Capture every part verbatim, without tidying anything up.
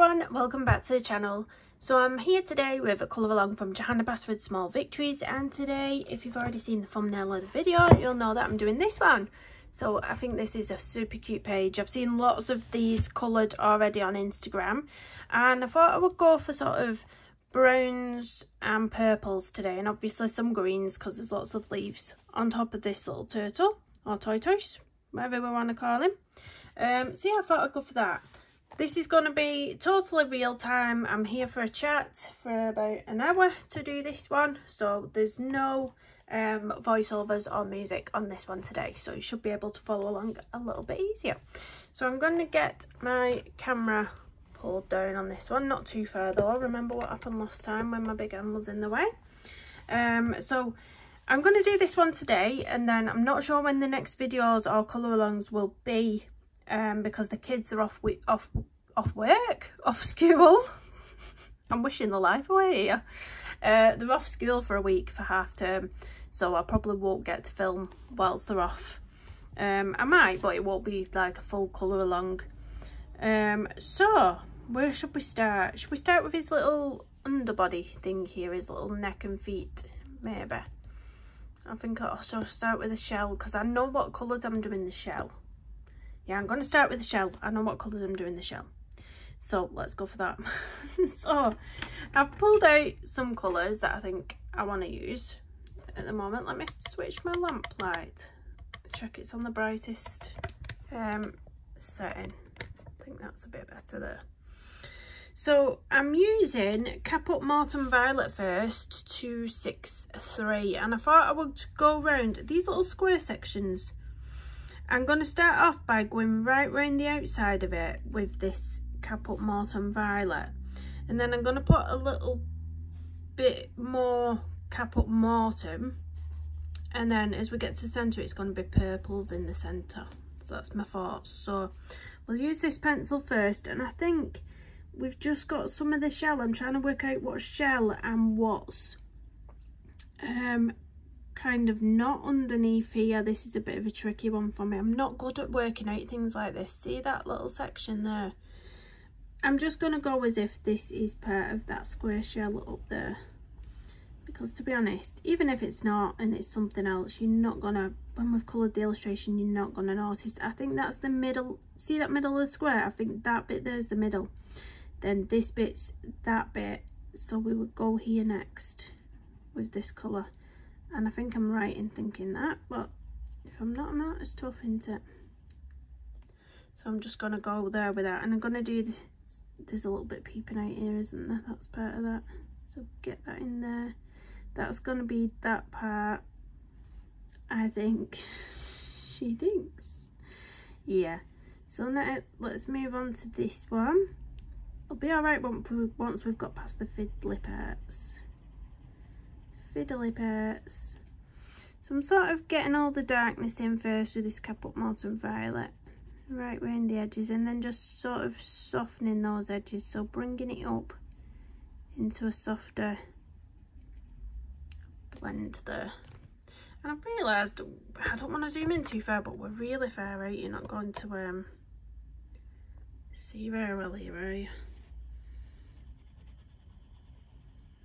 everyone, welcome back to the channel. So I'm here today with a colour along from Johanna Basford, Small Victories, and today, if you've already seen the thumbnail of the video, you'll know that I'm doing this one. So I think this is a super cute page. I've seen lots of these coloured already on Instagram, and I thought I would go for sort of browns and purples today, and obviously some greens because there's lots of leaves on top of this little turtle, or tortoise, whatever we want to call him. Um, so yeah, I thought I'd go for that. This is going to be totally real time. I'm here for a chat for about an hour to do this one. So there's no um, voiceovers or music on this one today. So you should be able to follow along a little bit easier. So I'm going to get my camera pulled down on this one. Not too far though. Remember what happened last time when my big hand was in the way. Um, so I'm going to do this one today. And then I'm not sure when the next videos or colour alongs will be. Um, because the kids are off off off work, off school. I'm wishing the life away here. Uh, they're off school for a week for half term, so I probably won't get to film whilst they're off. Um, I might, but it won't be like a full colour along. Um, so where should we start? Should we start with his little underbody thing here, his little neck and feet, maybe? I think I'll start with the shell because I know what colours I'm doing the shell. Yeah, I'm going to start with the shell. I know what colours I'm doing the shell. So let's go for that. So I've pulled out some colours that I think I want to use at the moment. Let me switch my lamp light. Check it's on the brightest um, setting. I think that's a bit better there. So I'm using Caput Mortuum Violet first, two six three. And I thought I would go round these little square sections. I'm going to start off by going right round the outside of it with this Caput Mortuum Violet, and then I'm going to put a little bit more Caput Mortuum, and then as we get to the centre it's going to be purples in the centre. So that's my thoughts. So we'll use this pencil first, and I think we've just got some of the shell. I'm trying to work out what's shell and what's um kind of not underneath here. This is a bit of a tricky one for me. I'm not good at working out things like this. See that little section there? I'm just going to go as if this is part of that square shell up there, because to be honest, even if it's not and it's something else, you're not gonna, when we've coloured the illustration, you're not gonna notice. I think that's the middle. See that middle of the square? I think that bit there's the middle, then this bit's that bit, so we would go here next with this colour. And I think I'm right in thinking that, but if I'm not, I'm not, it's tough, isn't it? So I'm just going to go there with that. And I'm going to do this. There's a little bit peeping out here, isn't there? That's part of that. So get that in there. That's going to be that part, I think. She thinks. Yeah. So now let's move on to this one. It'll be alright once we've got past the fiddly parts. Fiddly parts. So I'm sort of getting all the darkness in first with this Caput Mortuum Violet, right round the edges, and then just sort of softening those edges, so bringing it up into a softer blend there. And I've realised, I don't want to zoom in too far, but we're really far out. You're not going to um, see very well here, are you?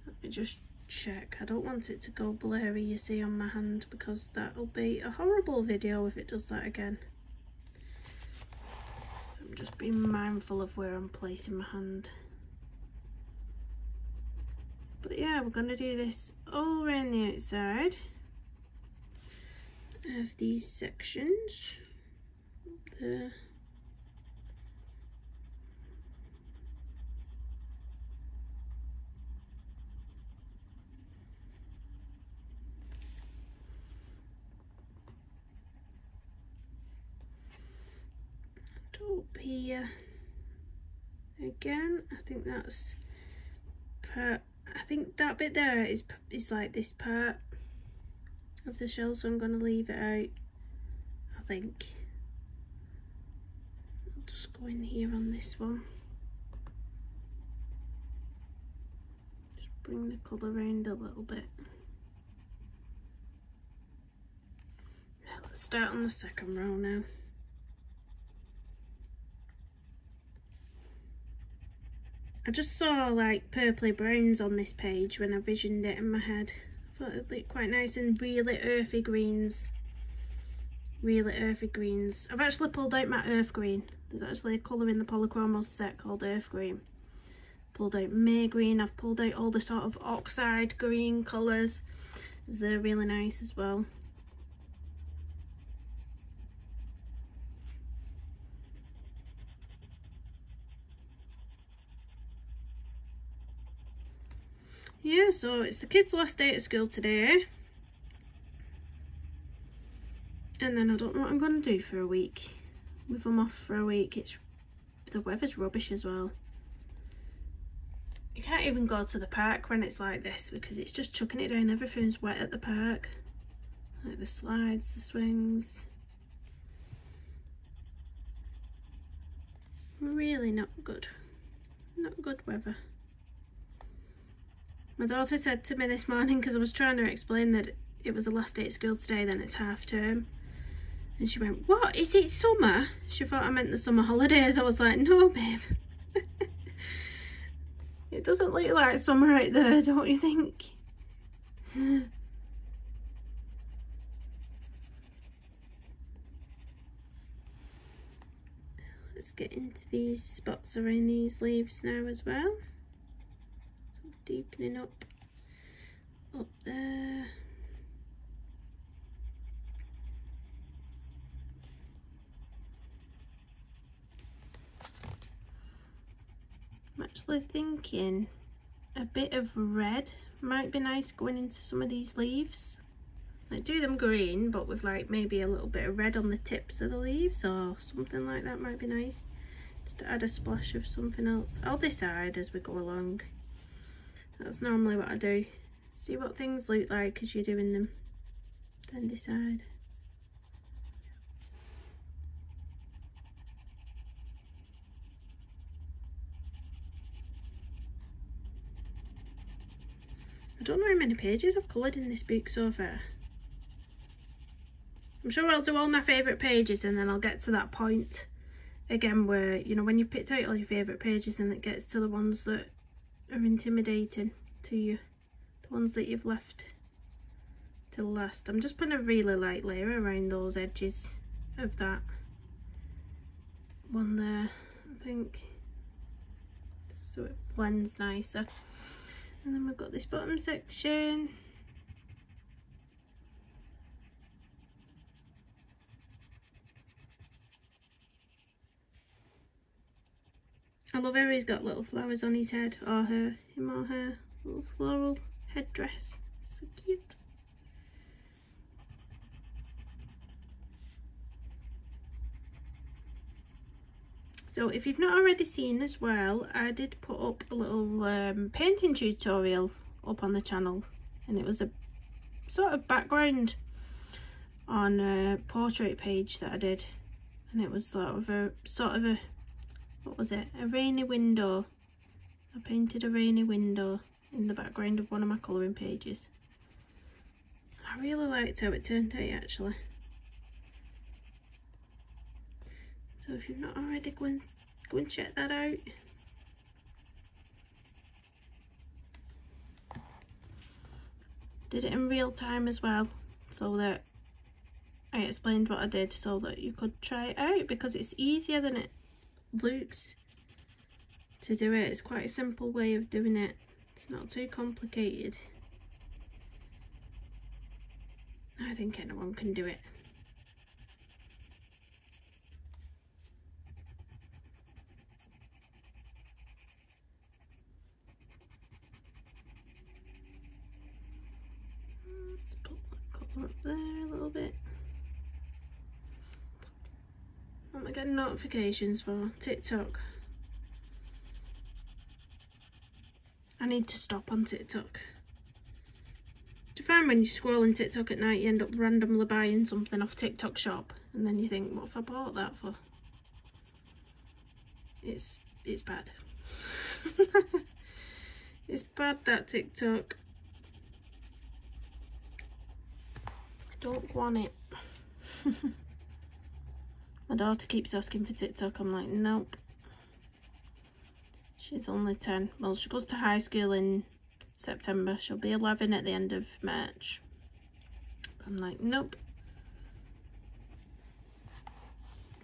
Let me just check. I don't want it to go blurry, you see, on my hand, because that'll be a horrible video if it does that again. So I'm just being mindful of where I'm placing my hand. But yeah, we're going to do this all around the outside of these sections there. Up here again. I think that's part, I think that bit there is is like this part of the shell, so I'm going to leave it out. I think I'll just go in here on this one, just bring the colour around a little bit. Yeah, let's start on the second row now. I just saw like purpley browns on this page when I visioned it in my head. I thought it looked quite nice, and really earthy greens. Really earthy greens. I've actually pulled out my Earth Green. There's actually a colour in the Polychromos set called Earth Green. Pulled out May Green. I've pulled out all the sort of oxide green colours. They're really nice as well. Yeah, so it's the kids' last day at school today. And then I don't know what I'm going to do for a week. With them off for a week. It's the weather's rubbish as well. You can't even go to the park when it's like this because it's just chucking it down. Everything's wet at the park. Like the slides, the swings. Really not good. Not good weather. My daughter said to me this morning, because I was trying to explain that it was the last day at school today, then it's half term. And she went, what, is it summer? She thought I meant the summer holidays. I was like, no, babe. It doesn't look like summer out there, don't you think? Let's get into these spots around these leaves now as well. So deepening up, up there. I'm actually thinking a bit of red might be nice going into some of these leaves. Like do them green, but with like maybe a little bit of red on the tips of the leaves or something like that might be nice. Just to add a splash of something else. I'll decide as we go along. That's normally what I do. See what things look like as you're doing them, then decide. I don't know how many pages I've coloured in this book so far. I'm sure I'll do all my favourite pages and then I'll get to that point again where, you know, when you've picked out all your favourite pages and it gets to the ones that are intimidating to you. The ones that you've left till last. I'm just putting a really light layer around those edges of that one there, I think. So it blends nicer. And then we've got this bottom section. I love how he's got little flowers on his head, or her, him or her, little floral headdress. So cute. So if you've not already seen as well, I did put up a little um, painting tutorial up on the channel, and it was a sort of background on a portrait page that I did, and it was sort of a, sort of a, what was it, a rainy window. I painted a rainy window in the background of one of my colouring pages. I really liked how it turned out actually. So if you've not already, go and, go and check that out. Did it in real time as well, so that I explained what I did so that you could try it out, because it's easier than it looks to do it. It's quite a simple way of doing it. It's not too complicated. I think anyone can do it. Up there a little bit. What am I getting notifications for? TikTok. I need to stop on TikTok. Do you find when you scroll on TikTok at night you end up randomly buying something off TikTok shop and then you think, what if I bought that for? It's it's bad. It's bad, that TikTok. Don't want it. My daughter keeps asking for TikTok. I'm like, nope. She's only ten. Well, she goes to high school in September. She'll be eleven at the end of March. I'm like, nope.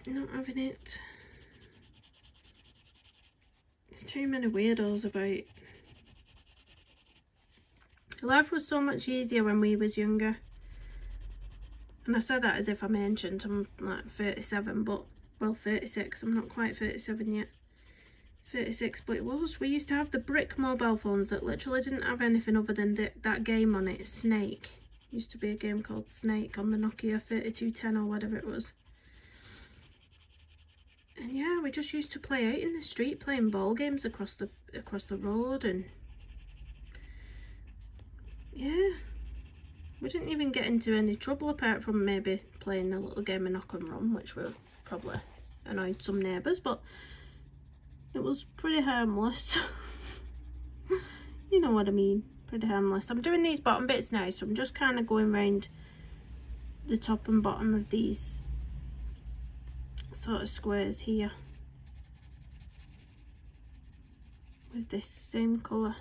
Not having it. There's too many weirdos about. Life was so much easier when we was younger. And I say that as if I'm ancient. I'm like thirty-seven, but, well, thirty-six. I'm not quite thirty-seven yet. thirty-six, but it was. We used to have the brick mobile phones that literally didn't have anything other than th that game on it, Snake. Used to be a game called Snake on the Nokia thirty-two ten or whatever it was. And yeah, we just used to play out in the street playing ball games across the across the road, and yeah, we didn't even get into any trouble apart from maybe playing a little game of knock and run, which we probably annoyed some neighbours, but it was pretty harmless. You know what I mean, pretty harmless. I'm doing these bottom bits now, so I'm just kind of going round the top and bottom of these sort of squares here with this same colour.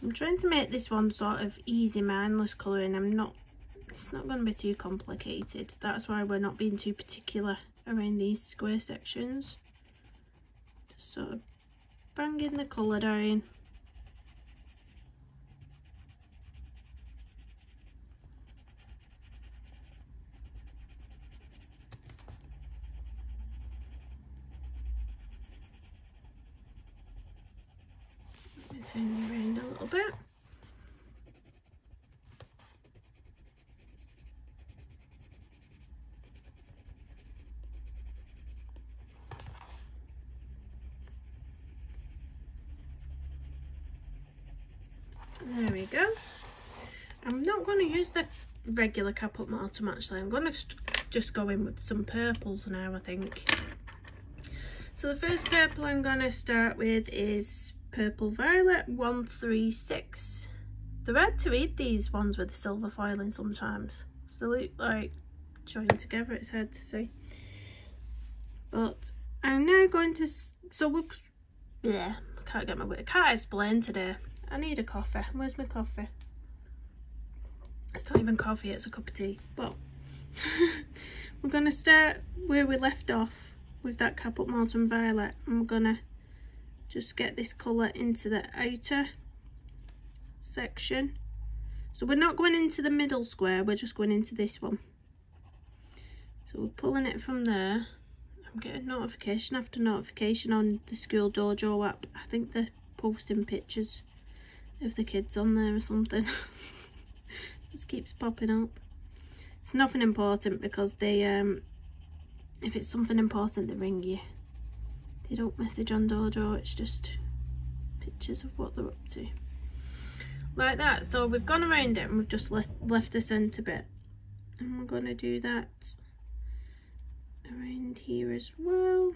So I'm trying to make this one sort of easy, mindless colour, and I'm not, it's not going to be too complicated. That's why we're not being too particular around these square sections. Just sort of banging the colour down. Let me turn you around a little bit. There we go. I'm not going to use the regular Caput Mortuum actually. I'm going to just go in with some purples now, I think. So the first purple I'm going to start with is Purple Violet one three six. They're hard to read, these ones with the silver foiling sometimes. So they look like joined together, it's hard to see. But I'm now going to... So we'll... Yeah, I can't get my... I can't explain today. I need a coffee. Where's my coffee? It's not even coffee, it's a cup of tea. Well, we're going to start where we left off with that Caput Mortuum Violet, and we're going to just get this colour into the outer section. So we're not going into the middle square, we're just going into this one. So we're pulling it from there. I'm getting notification after notification on the School Dojo app. I think they're posting pictures of the kids on there or something. This keeps popping up. It's nothing important because they, um, if it's something important, they ring you. They don't message on Dojo, it's just pictures of what they're up to. Like that. So we've gone around it and we've just left, left the centre bit. And we're going to do that around here as well.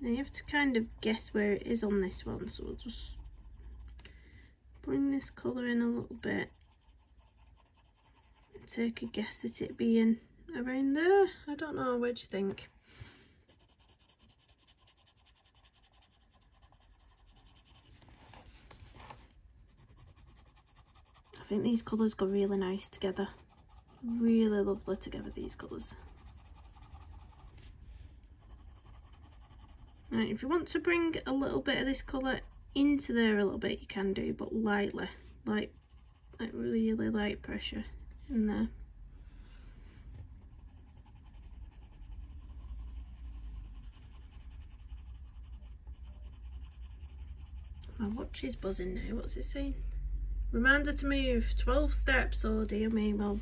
Now you have to kind of guess where it is on this one, so we'll just bring this colour in a little bit and take a guess at it being around there. I don't know, what do you think? I think these colours go really nice together. Really lovely together, these colours. Right, if you want to bring a little bit of this colour into there a little bit, you can do, but lightly, like like really light pressure in there. My watch is buzzing now. What's it saying? Reminder to move twelve steps. Oh dear me. Well,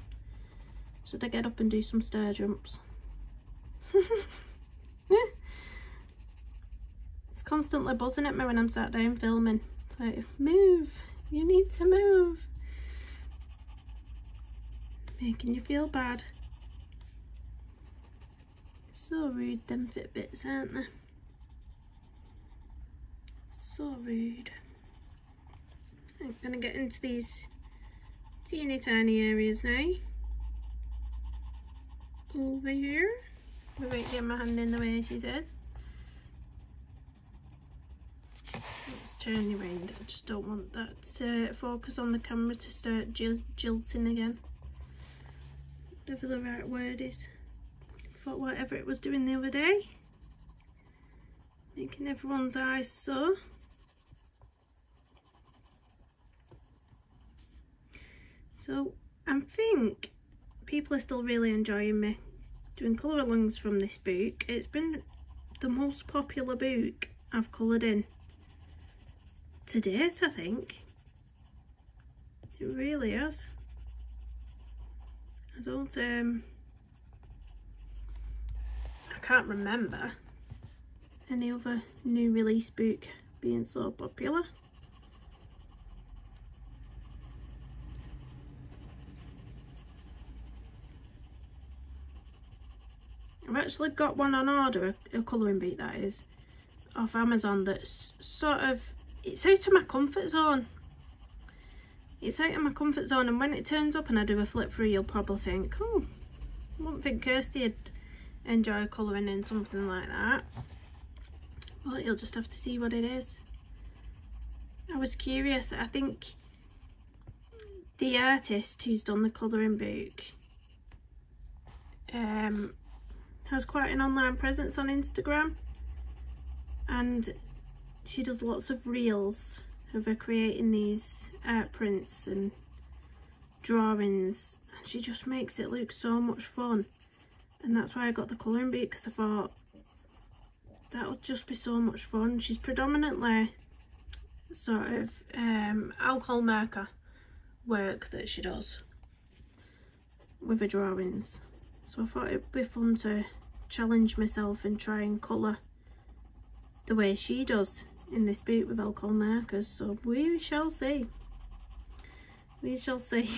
should I get up and do some stair jumps? Constantly buzzing at me when I'm sat down filming. It's like, move, you need to move. Making you feel bad. So rude, them Fitbits, aren't they? So rude. I'm going to get into these teeny tiny areas now. Over here, without getting my hand in the way, she said. Let's turn you around. I just don't want that to uh, focus on the camera to start jil jilting again. Whatever the right word is. For whatever it was doing the other day. Making everyone's eyes sore. So I think people are still really enjoying me doing colour alongs from this book. It's been the most popular book I've coloured in to date, I think. It really has. I don't um I can't remember any other new release book being so popular. I've actually got one on order, a, a colouring book that is, off Amazon, that's sort of, it's out of my comfort zone. It's out of my comfort zone, and when it turns up and I do a flip through, you'll probably think, oh, I wouldn't think Kirsty would enjoy colouring in something like that. Well, you'll just have to see what it is. I was curious. I think the artist who's done the colouring book um, has quite an online presence on Instagram, and she does lots of reels of her creating these art prints and drawings, and she just makes it look so much fun. And that's why I got the colouring book, because I thought that would just be so much fun. She's predominantly sort of um, alcohol marker work that she does with her drawings. So I thought it'd be fun to challenge myself and try and colour the way she does in this book with alcohol markers. So we shall see. We shall see.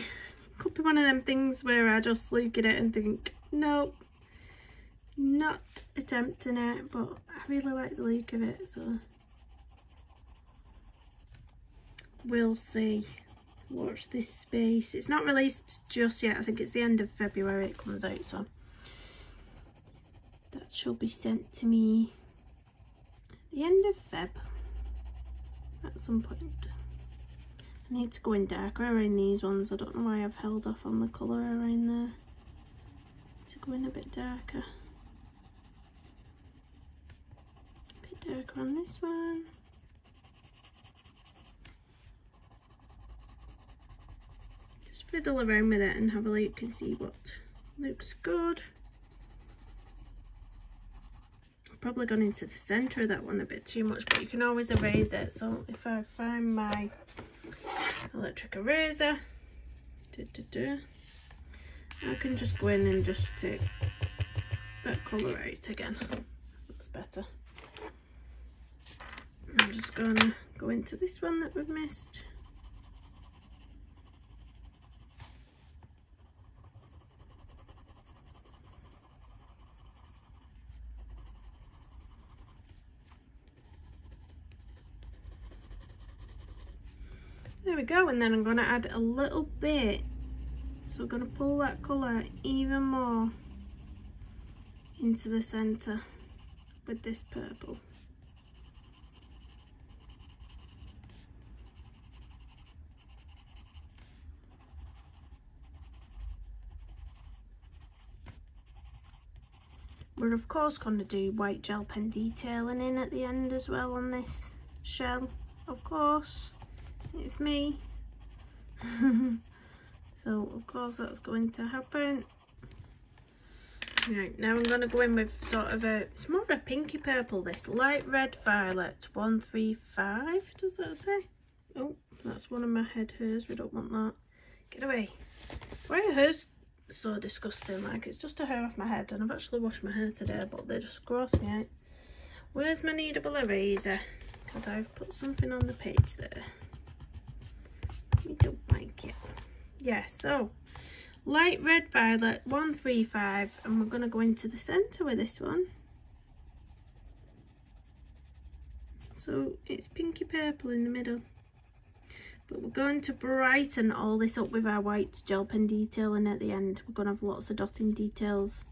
Could be one of them things where I just look at it and think, nope. Not attempting it, but I really like the look of it, so we'll see. Watch this space. It's not released just yet. I think it's the end of February it comes out, so that shall be sent to me at the end of Feb at some point. I need to go in darker around these ones. I don't know why I've held off on the colour around there. To go in a bit darker. Darker on this one. Just fiddle around with it and have a look and see what looks good. I've probably gone into the centre of that one a bit too much, but you can always erase it. So if I find my electric eraser, doo -doo -doo, I can just go in and just take that colour out again. That's better. I'm just going to go into this one that we've missed. There we go, and then I'm going to add a little bit. So I'm going to pull that colour even more into the centre with this purple. We're of course going to do white gel pen detailing in at the end as well on this shell, of course, it's me. So of course that's going to happen. Right, now I'm going to go in with sort of a, it's more of a pinky purple this, Light Red Violet one three five, does that say? Oh, that's one of my head hairs, we don't want that. Get away. Why are hairs so disgusting? Like, it's just a hair off my head, and I've actually washed my hair today, but they just gross me out. Where's my kneadable eraser? Because I've put something on the page there. We don't like it. Yeah, so Light Red Violet one three five, and we're going to go into the centre with this one. So it's pinky purple in the middle. But we're going to brighten all this up with our white gel pen detailing at the end. We're going to have lots of dotting details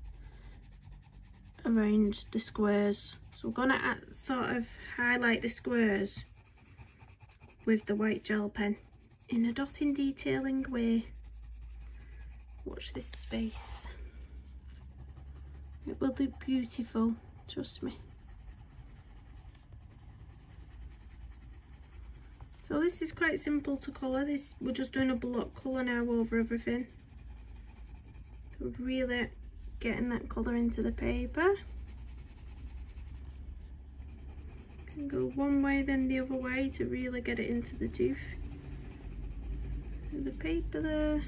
around the squares. So we're going to sort of highlight the squares with the white gel pen in a dotting detailing way. Watch this space. It will look beautiful, trust me. So this is quite simple to colour. This, we're just doing a block colour now over everything. So really getting that colour into the paper. Can go one way then the other way to really get it into the tooth. The paper there.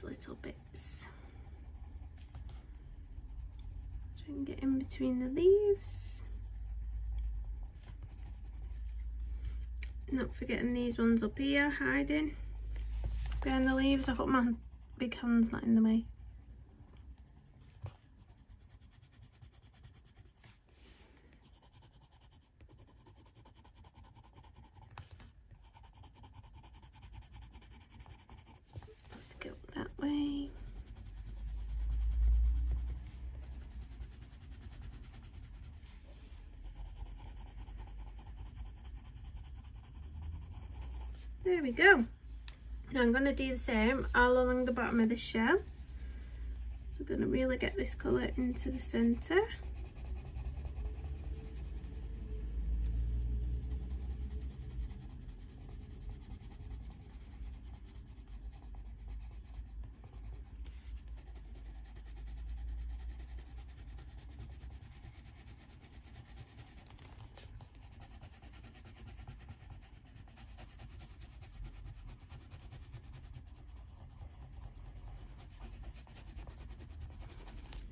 Little bits. Try and get in between the leaves. Not forgetting these ones up here, hiding behind the leaves. I hope my big hand's not in the way. There we go. Now I'm going to do the same all along the bottom of the shell. So we're going to really get this colour into the centre.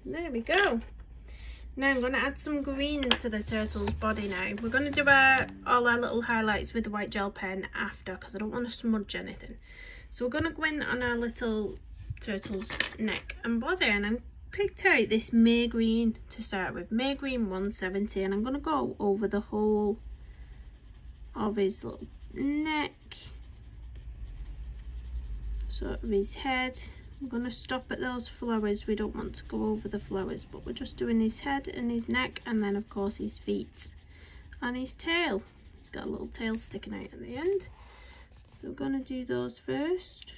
There we go. Now I'm going to add some green to the turtle's body now. We're going to do our, all our little highlights with the white gel pen after, because I don't want to smudge anything. So we're going to go in on our little turtle's neck and body, and I picked out this May Green to start with. May Green one seventy, and I'm going to go over the whole of his little neck, sort of his head. We're going to stop at those flowers. We don't want to go over the flowers, but we're just doing his head and his neck, and then of course his feet and his tail. He's got a little tail sticking out at the end. So we're going to do those first.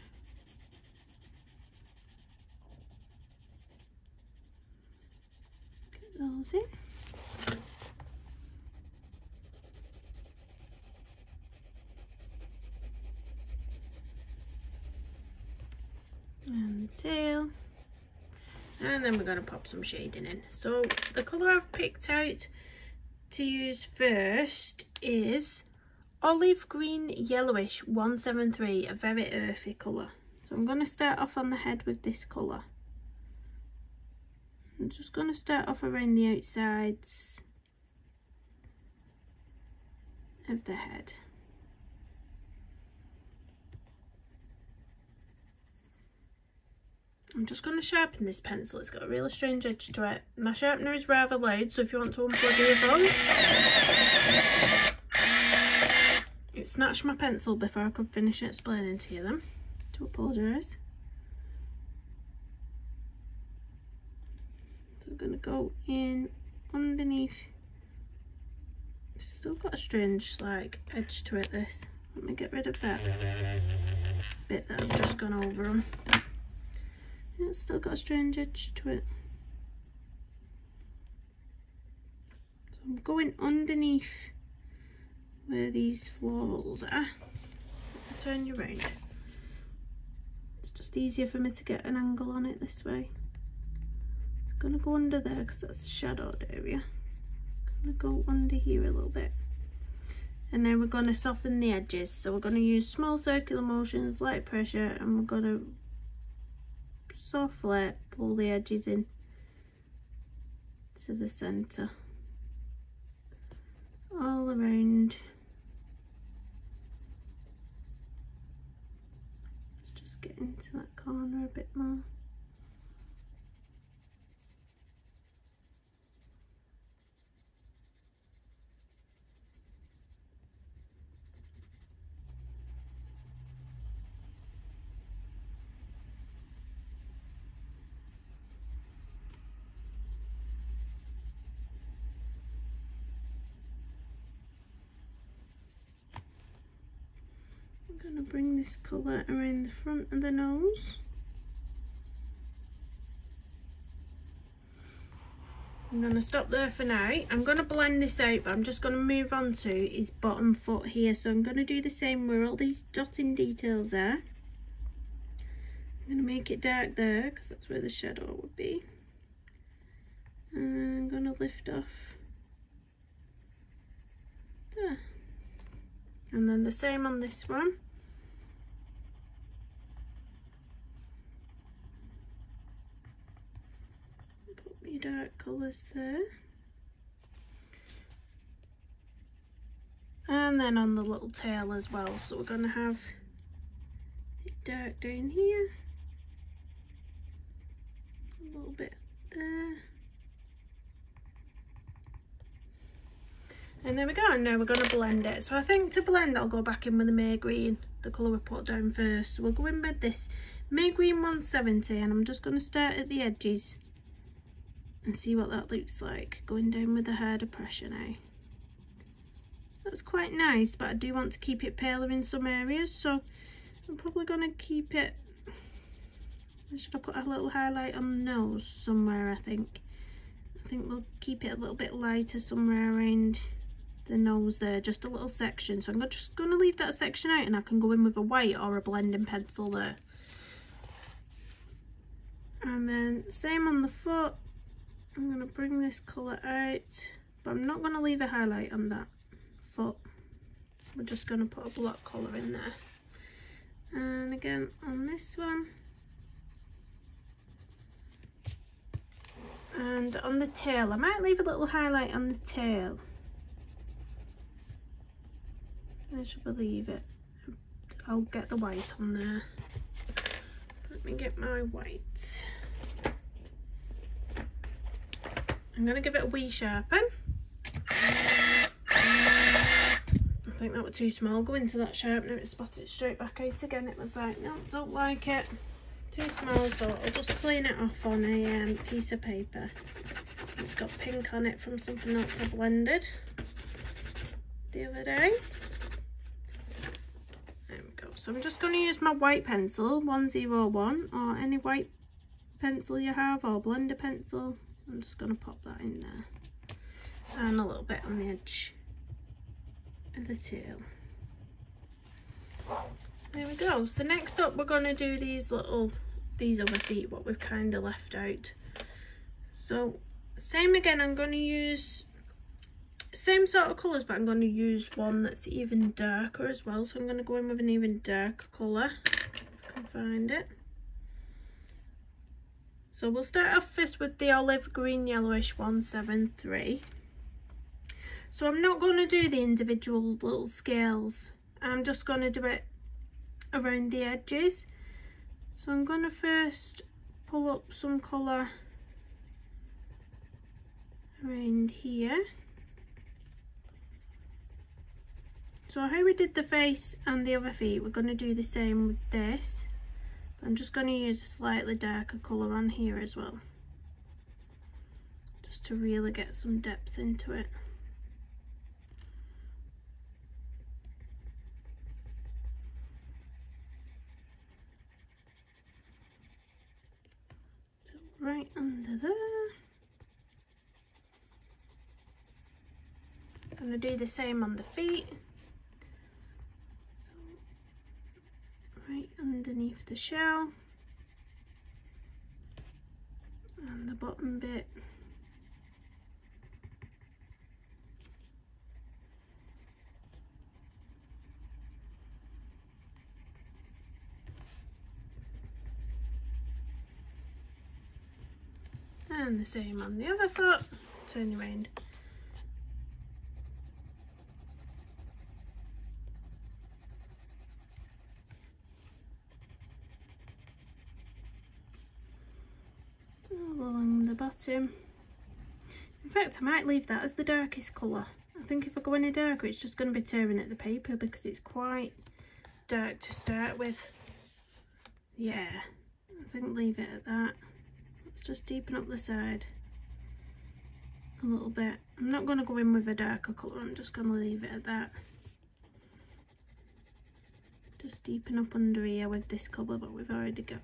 Get those in. And the tail, and then we're going to pop some shading in. So the colour I've picked out to use first is Olive Green Yellowish one seventy-three, a very earthy colour. So I'm going to start off on the head with this colour. I'm just going to start off around the outsides of the head. I'm just going to sharpen this pencil. It's got a really strange edge to it. My sharpener is rather loud, so if you want to unplug your phone. It snatched my pencil before I could finish explaining to you them. To apologise. So I'm going to go in underneath. It's still got a strange like edge to it, this. Let me get rid of that bit that I've just gone over them. It's still got a strange edge to it. So I'm going underneath where these florals are. I'll turn you round. It's just easier for me to get an angle on it this way. I'm going to go under there because that's the shadowed area. I'm going to go under here a little bit. And now we're going to soften the edges. So we're going to use small circular motions, light pressure, and we're going to softly pull the edges in to the centre, all around. Let's just get into that corner a bit more. I'm going to bring this colour around the front of the nose. I'm going to stop there for now. I'm going to blend this out, but I'm just going to move on to his bottom foot here. So I'm going to do the same where all these dotting details are. I'm going to make it dark there because that's where the shadow would be. And I'm going to lift off there. And then the same on this one. Put my dark colours there. And then on the little tail as well. So we're going to have it dark down here. A little bit there. And there we go, and now we're going to blend it. So I think to blend, I'll go back in with the May Green, the colour we put down first. So we'll go in with this May Green one seventy, and I'm just going to start at the edges and see what that looks like. Going down with a harder pressure now. So that's quite nice, but I do want to keep it paler in some areas, so I'm probably going to keep it... Should I put a little highlight on the nose somewhere, I think? I think we'll keep it a little bit lighter somewhere around... the nose there, just a little section. So I'm just going to leave that section out, and I can go in with a white or a blending pencil there. And then same on the foot. I'm going to bring this colour out, but I'm not going to leave a highlight on that foot. We're just going to put a block colour in there. And again on this one. And on the tail, I might leave a little highlight on the tail. I should believe it. I'll get the white on there. Let me get my white. I'm going to give it a wee sharpen. I think that was too small. Go into that sharpener, it spat it straight back out again. It was like, no, don't like it. Too small, so I'll just clean it off on a um, piece of paper. It's got pink on it from something else I blended the other day. So I'm just going to use my white pencil, one oh one, or any white pencil you have, or blender pencil. I'm just going to pop that in there. And a little bit on the edge of the tail. There we go. So next up we're going to do these little, these other feet, what we've kind of left out. So same again, I'm going to use... same sort of colours, but I'm going to use one that's even darker as well. So I'm going to go in with an even darker colour, if I can find it. So we'll start off first with the Olive Green Yellowish one seven three. So I'm not going to do the individual little scales. I'm just going to do it around the edges. So I'm going to first pull up some colour around here. So how we did the face and the other feet, we're going to do the same with this. But I'm just going to use a slightly darker colour on here as well. Just to really get some depth into it. So right under there. I'm going to do the same on the feet. Right underneath the shell and the bottom bit. And the same on the other foot. Turn you around. bottom. In fact, I might leave that as the darkest colour. I think if I go any darker, it's just going to be tearing at the paper because it's quite dark to start with. Yeah, I think leave it at that. Let's just deepen up the side a little bit. I'm not going to go in with a darker colour, I'm just going to leave it at that. Just deepen up under here with this colour that we've already got.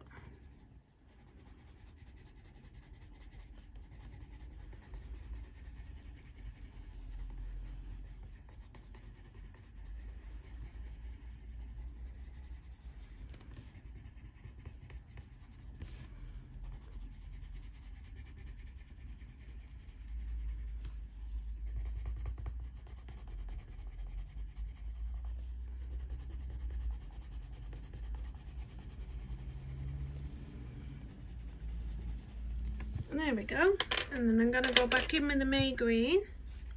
There we go, and then I'm going to go back in with the May Green,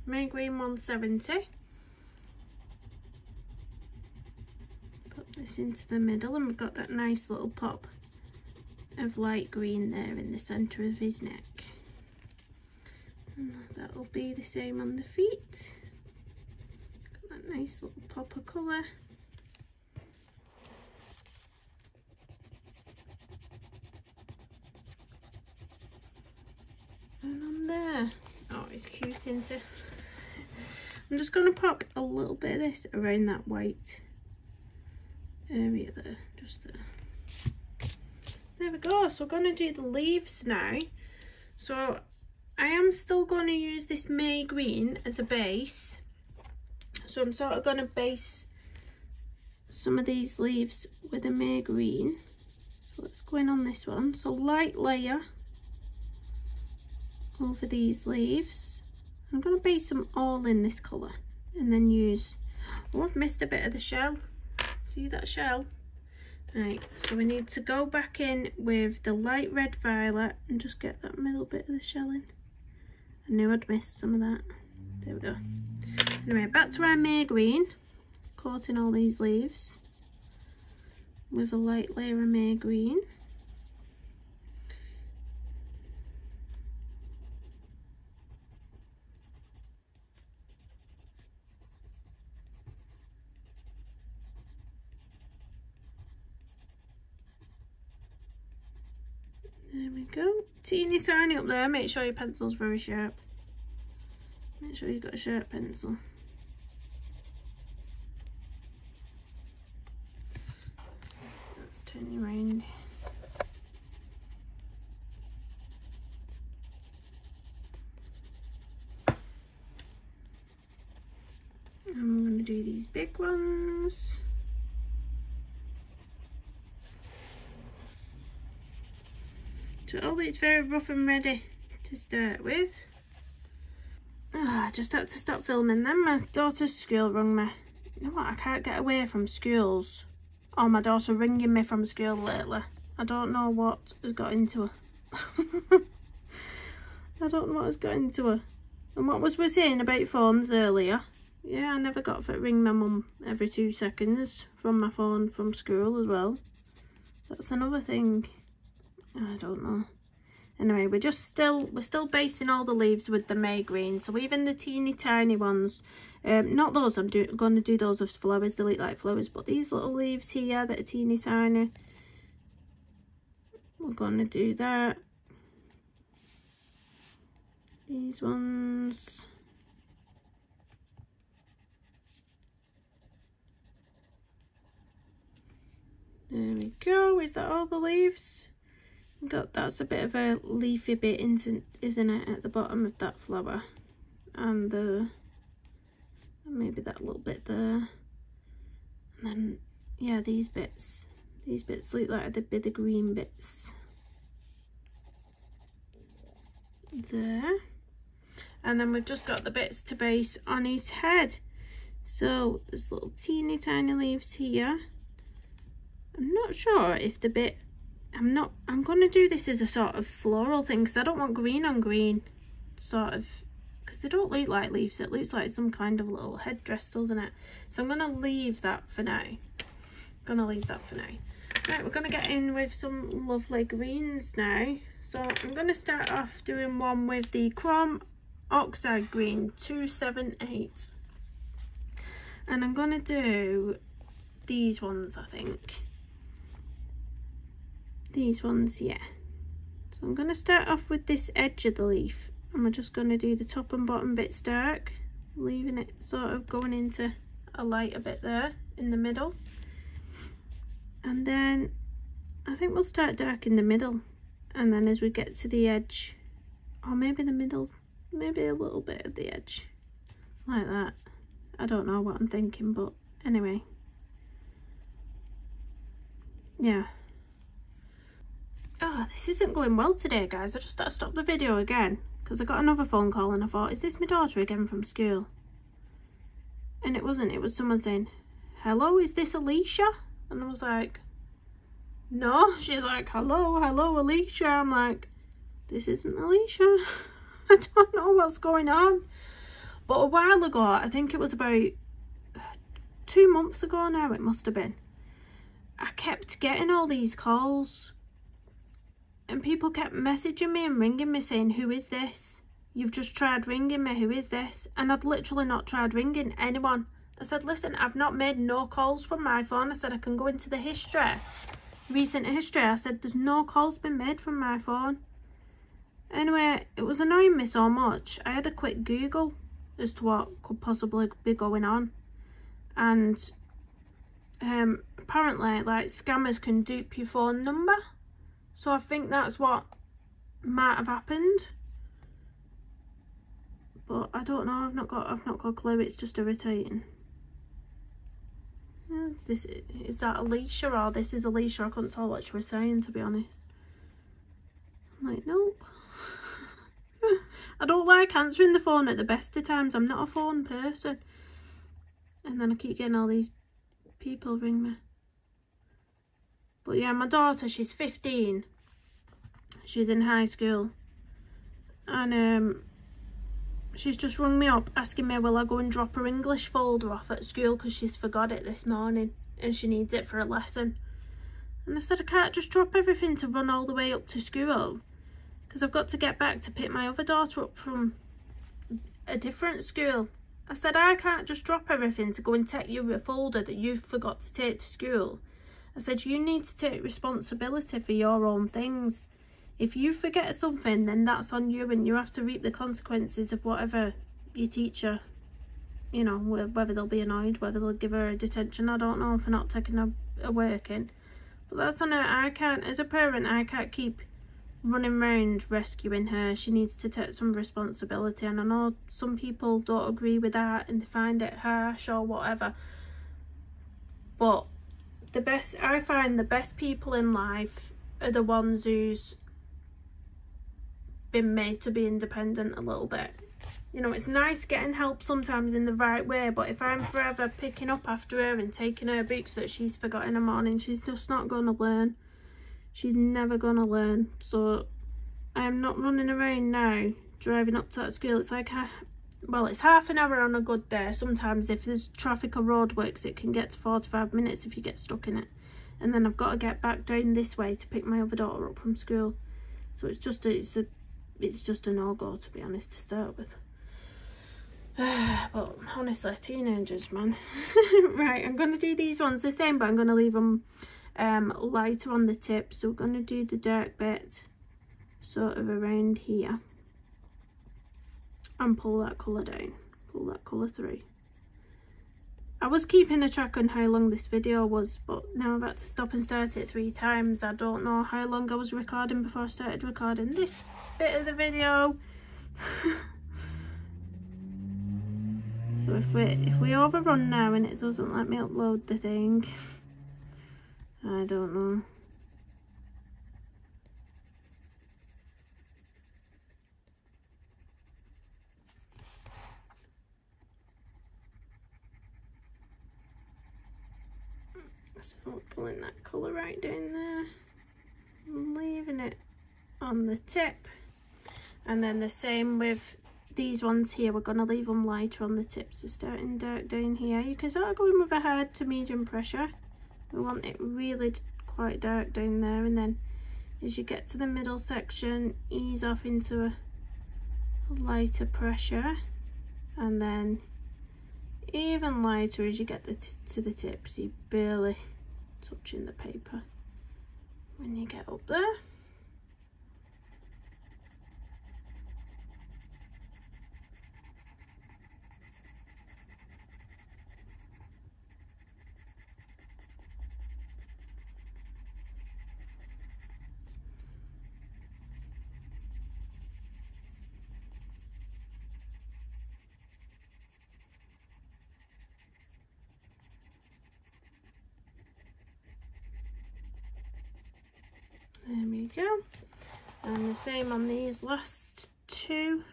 May Green one seventy. Put this into the middle, and we've got that nice little pop of light green there in the centre of his neck. And that'll be the same on the feet. Got that nice little pop of colour. On there. Oh, it's cute, isn't it? I'm just going to pop a little bit of this around that white area there, just there. There we go. So we're going to do the leaves now. So I am still going to use this May Green as a base. So I'm sort of going to base some of these leaves with a May Green. So let's go in on this one. So light layer over these leaves. I'm going to base them all in this colour and then use, oh, I've missed a bit of the shell, see that shell? Right, so we need to go back in with the light red violet and just get that middle bit of the shell in. I knew I'd missed some of that. There we go. Anyway, back to our May Green, caught in all these leaves with a light layer of May Green. There we go, teeny tiny up there. Make sure your pencil's very sharp. Make sure you've got a sharp pencil. Let's turn you around. And we're going to do these big ones. So all these very rough and ready to start with. Oh, I just had to stop filming then. My daughter's school rung me. You know what? I can't get away from schools. Oh, my daughter ringing me from school lately. I don't know what has got into her. I don't know what has got into her. And what was we saying about phones earlier? Yeah, I never got to ring my mum every two seconds from my phone from school as well. That's another thing. I don't know. Anyway, we're just still we're still basing all the leaves with the May Green, so even the teeny tiny ones, um not those, I'm do, going to do those as flowers, they look like flowers, but these little leaves here that are teeny tiny, we're going to do that. These ones. There we go. Is that all the leaves? Got that's a bit of a leafy bit, isn't it, at the bottom of that flower, and the maybe that little bit there, and then yeah, these bits these bits look like they'd be the green bits there, and then we've just got the bits to base on his head. So there's little teeny tiny leaves here. I'm not sure if the bit I'm not, I'm going to do this as a sort of floral thing because I don't want green on green, sort of, because they don't look like leaves, it looks like some kind of little headdress, doesn't it? So I'm going to leave that for now, I'm going to leave that for now. Right, we're going to get in with some lovely greens now. So I'm going to start off doing one with the Chrome Oxide Green two seven eight. And I'm going to do these ones, I think. These ones, yeah. So I'm going to start off with this edge of the leaf. And we're just going to do the top and bottom bits dark. Leaving it sort of going into a lighter bit there in the middle. And then I think we'll start dark in the middle, and then as we get to the edge, or maybe the middle, maybe a little bit of the edge, like that. I don't know what I'm thinking, but anyway. Yeah. Oh, this isn't going well today, guys. I just had to stop the video again, because I got another phone call and I thought, is this my daughter again from school? And it wasn't, it was someone saying, hello, is this Alicia? And I was like, no. She's like, hello, hello, Alicia. I'm like, this isn't Alicia. I don't know what's going on. But a while ago, I think it was about two months ago now, it must have been. I kept getting all these calls. And people kept messaging me and ringing me saying, who is this? You've just tried ringing me, who is this? And I'd literally not tried ringing anyone. I said, listen, I've not made no calls from my phone. I said, I can go into the history, recent history. I said, there's no calls been made from my phone. Anyway, it was annoying me so much. I had a quick Google as to what could possibly be going on. And um, apparently, like, scammers can dupe your phone number. So I think that's what might have happened. But I don't know, I've not got, I've not got a clue. It's just irritating. This is that Alicia or this is Alicia? I couldn't tell what she was saying, to be honest. I'm like, nope. I don't like answering the phone at the best of times. I'm not a phone person. And then I keep getting all these people ring me. But yeah, my daughter, she's fifteen. She's in high school. And um she's just rung me up asking me will I go and drop her English folder off at school because she's forgot it this morning and she needs it for a lesson. And I said I can't just drop everything to run all the way up to school because I've got to get back to pick my other daughter up from a different school. I said I can't just drop everything to go and take you a folder that you forgot to take to school. I said you need to take responsibility for your own things. If you forget something, then that's on you and you have to reap the consequences of whatever your teacher, you know, whether they'll be annoyed, whether they'll give her a detention, I don't know, for not taking a, a work in. But that's on her. I can't, as a parent, I can't keep running around rescuing her. She needs to take some responsibility. And I know some people don't agree with that and they find it harsh or whatever. But the best, I find the best people in life are the ones who's been made to be independent a little bit. You know, it's nice getting help sometimes in the right way, but if I'm forever picking up after her and taking her books that she's forgotten in the morning, she's just not gonna learn. She's never gonna learn. So I am not running around now driving up to that school. It's like I, well, it's half an hour on a good day. Sometimes if there's traffic or roadworks, it can get to forty-five minutes if you get stuck in it. And then I've got to get back down this way to pick my other daughter up from school. So it's just a, it's a it's just a no-go, to be honest, to start with. But honestly, teenagers, man. Right, I'm going to do these ones the same, but I'm going to leave them um, lighter on the tip. So we're going to do the dark bit sort of around here and pull that colour down, pull that colour through. I was keeping a track on how long this video was, but now I've had to stop and start it three times. I don't know how long I was recording before I started recording this bit of the video. So if we if we overrun now and it doesn't let me upload the thing, I don't know. So I'm pulling that colour right down there, I'm leaving it on the tip, and then the same with these ones here. We're going to leave them lighter on the tip, so starting dark down here. You can sort of go in with a hard to medium pressure. We want it really quite dark down there, and then as you get to the middle section, ease off into a lighter pressure, and then even lighter as you get the t to the tip, so you're barely touching the paper when you get up there. There we go, and the same on these last two.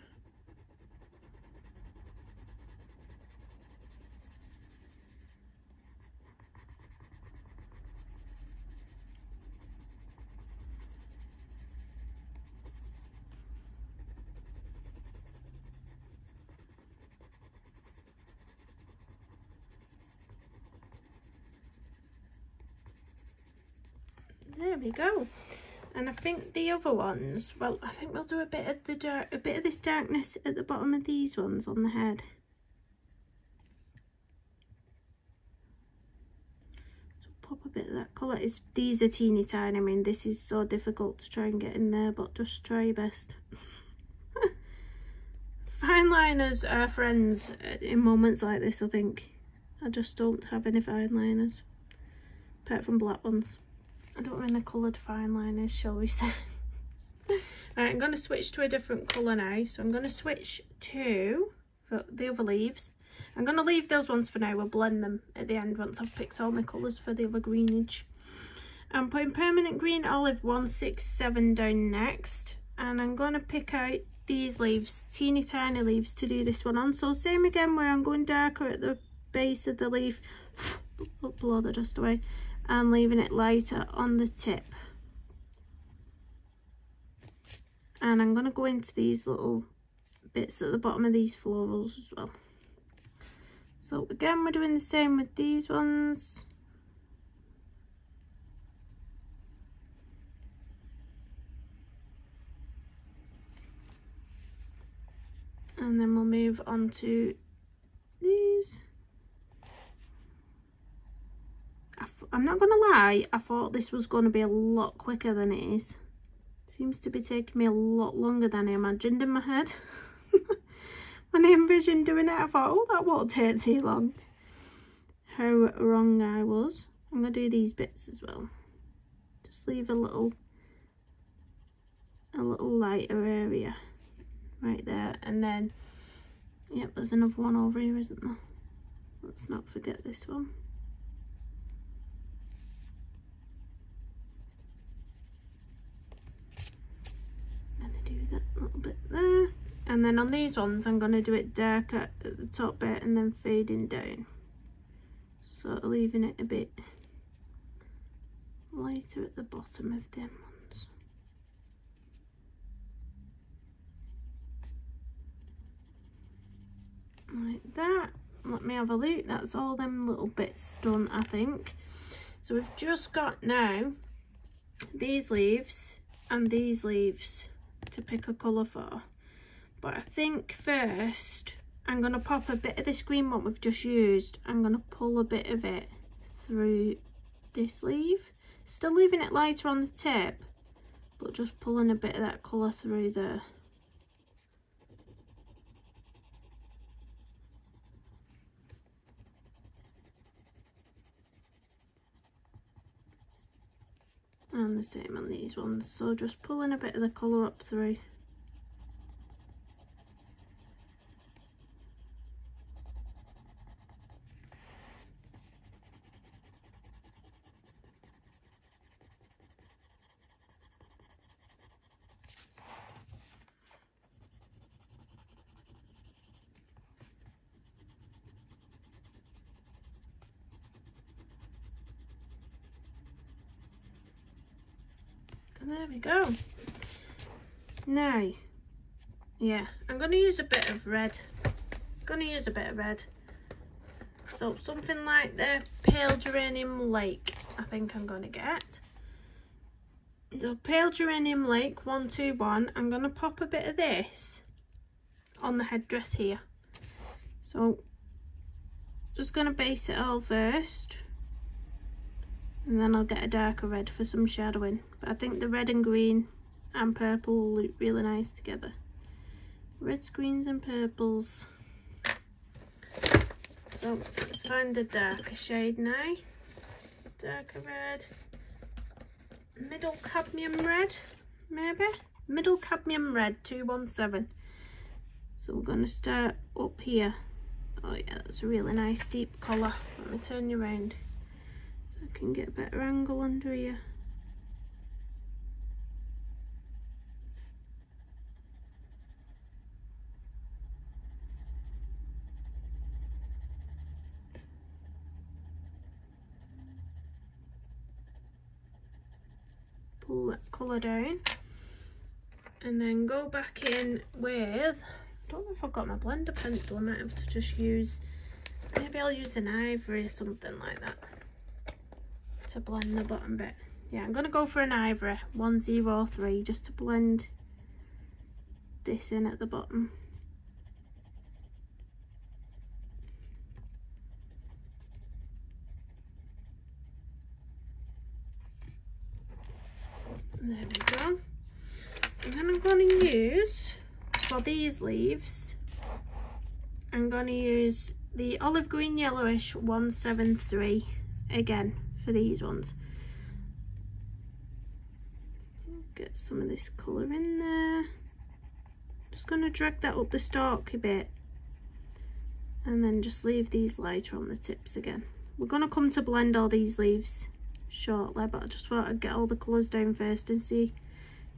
There we go. And I think the other ones, well, I think we'll do a bit of the dark, a bit of this darkness at the bottom of these ones on the head. So pop a bit of that colour. It's, these are teeny tiny. I mean, this is so difficult to try and get in there, but just try your best. Fine liners are friends in moments like this, I think. I just don't have any fine liners, apart from black ones. I don't have any coloured fine liners, shall we say. Right, I'm going to switch to a different colour now. So I'm going to switch to for the other leaves. I'm going to leave those ones for now. We'll blend them at the end once I've picked all my colours for the other greenage. I'm putting Permanent Green Olive one six seven down next. And I'm going to pick out these leaves, teeny tiny leaves, to do this one on. So same again where I'm going darker at the base of the leaf. Blow the dust away. And leaving it lighter on the tip. And I'm going to go into these little bits at the bottom of these florals as well. So again, we're doing the same with these ones. And then we'll move on to these. I'm not going to lie, I thought this was going to be a lot quicker than it is. Seems to be taking me a lot longer than I imagined in my head. When I envisioned doing it, I thought, oh, that won't take too long. How wrong I was. I'm going to do these bits as well. Just leave a little, a little lighter area right there. And then, yep, there's another one over here, isn't there? Let's not forget this one. Little bit there, and then on these ones I'm going to do it darker at the top bit and then fading down, so sort of leaving it a bit lighter at the bottom of them ones. Like that. Let me have a look. That's all them little bits done, I think. So we've just got now these leaves and these leaves to pick a colour for, but I think first I'm going to pop a bit of this green one we've just used. I'm going to pull a bit of it through this leaf, still leaving it lighter on the tip, but just pulling a bit of that colour through there. And the same on these ones, so just pulling a bit of the colour up through. There we go. Now, yeah, I'm going to use a bit of red. I'm going to use a bit of red. So something like the Pale Geranium Lake, I think I'm going to get. the Pale Geranium Lake one two one, I'm going to pop a bit of this on the headdress here. So just going to base it all first, and then I'll get a darker red for some shadowing. But I think the red and green and purple will look really nice together. Reds, greens and purples. So let's find the darker shade now. Darker red. Middle Cadmium Red, maybe? Middle Cadmium Red two one seven. So we're going to start up here. Oh yeah, that's a really nice deep colour. Let me turn you around so I can get a better angle under you. Pull that colour down and then go back in with, I don't know if I've got my blender pencil, I might have to just use, maybe I'll use an ivory or something like that to blend the bottom bit. Yeah, I'm going to go for an ivory one zero three just to blend this in at the bottom. There we go. And then I'm going to use, for these leaves, I'm going to use the Olive Green Yellowish one seven three again for these ones. Get some of this colour in there. Just going to drag that up the stalk a bit. And then just leave these lighter on the tips again. We're going to come to blend all these leaves shortly, but I just thought I'd get all the colours down first and see,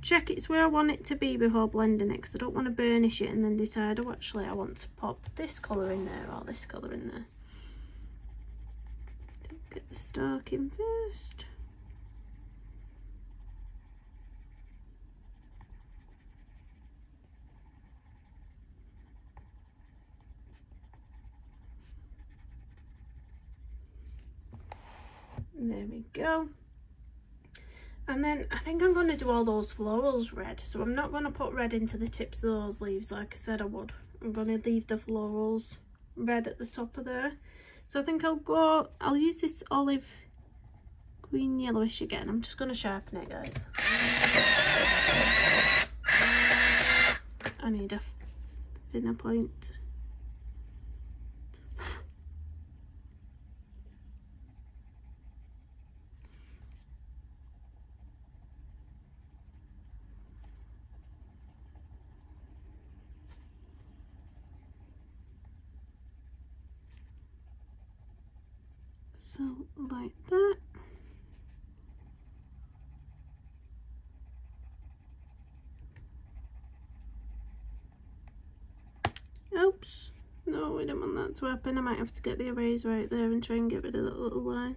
check it's where I want it to be before blending it, because I don't want to burnish it and then decide, oh actually I want to pop this colour in there or this colour in there. Get the stalk in first. There we go. And then I think I'm going to do all those florals red, so I'm not going to put red into the tips of those leaves like I said I would. I'm going to leave the florals red at the top of there. So I think I'll go, I'll use this olive green yellowish again. I'm just going to sharpen it, guys. I need a thinner point. So like that. Oops, no, we don't want that to happen. I might have to get the eraser out there and try and get rid of that little line.